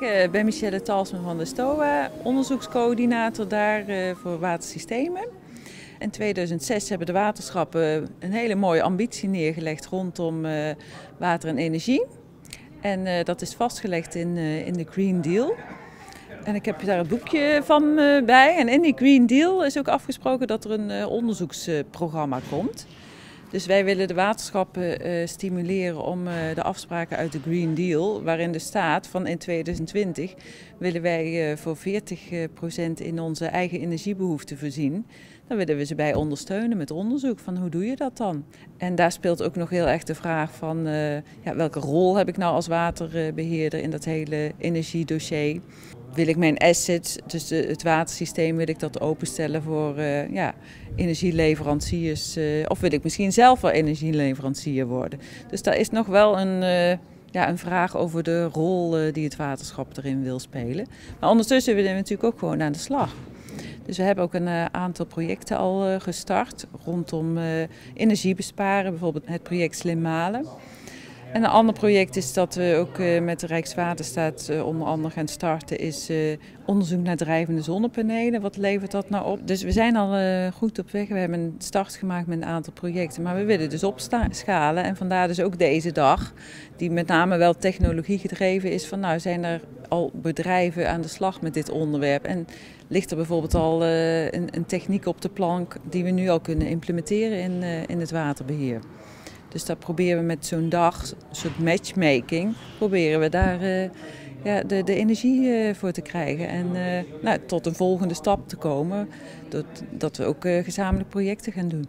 Ik ben Michelle Talsma van de STOWA, onderzoekscoördinator daar voor watersystemen. In 2006 hebben de waterschappen een hele mooie ambitie neergelegd rondom water en energie. En dat is vastgelegd in de Green Deal. En ik heb daar een boekje van bij. En in die Green Deal is ook afgesproken dat er een onderzoeksprogramma komt. Dus wij willen de waterschappen stimuleren om de afspraken uit de Green Deal, waarin de staat van in 2020 willen wij voor 40% in onze eigen energiebehoeften voorzien. Dan willen we ze bij ondersteunen met onderzoek van hoe doe je dat dan? En daar speelt ook nog heel erg de vraag van welke rol heb ik nou als waterbeheerder in dat hele energiedossier? Wil ik mijn assets, dus het watersysteem, wil ik dat openstellen voor energieleveranciers? Of wil ik misschien zelf wel energieleverancier worden? Dus daar is nog wel een vraag over de rol die het waterschap erin wil spelen. Maar ondertussen willen we natuurlijk ook gewoon aan de slag. Dus we hebben ook een aantal projecten al gestart rondom energiebesparen. Bijvoorbeeld het project Slim Malen. En een ander project is dat we ook met de Rijkswaterstaat onder andere gaan starten, is onderzoek naar drijvende zonnepanelen. Wat levert dat nou op? Dus we zijn al goed op weg. We hebben een start gemaakt met een aantal projecten, maar we willen dus opschalen. En vandaar dus ook deze dag, die met name wel technologie gedreven is, van nou zijn er al bedrijven aan de slag met dit onderwerp. En ligt er bijvoorbeeld al een techniek op de plank die we nu al kunnen implementeren in het waterbeheer. Dus daar proberen we met zo'n dag, een soort matchmaking, proberen we daar de energie voor te krijgen. En tot een volgende stap te komen, dat we ook gezamenlijk projecten gaan doen.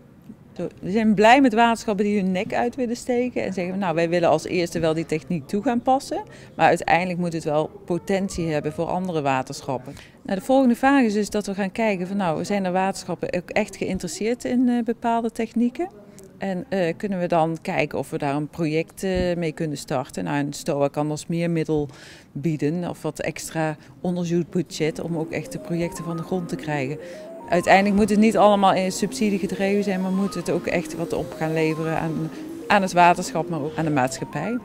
We zijn blij met waterschappen die hun nek uit willen steken en zeggen, nou wij willen als eerste wel die techniek toe gaan passen. Maar uiteindelijk moet het wel potentie hebben voor andere waterschappen. Nou, de volgende vraag is dus dat we gaan kijken van nou, zijn er waterschappen ook echt geïnteresseerd in bepaalde technieken? En kunnen we dan kijken of we daar een project mee kunnen starten? Nou, en STOWA kan ons meer middel bieden of wat extra onderzoekbudget om ook echt de projecten van de grond te krijgen. Uiteindelijk moet het niet allemaal in subsidie gedreven zijn, maar moet het ook echt wat op gaan leveren aan het waterschap, maar ook aan de maatschappij.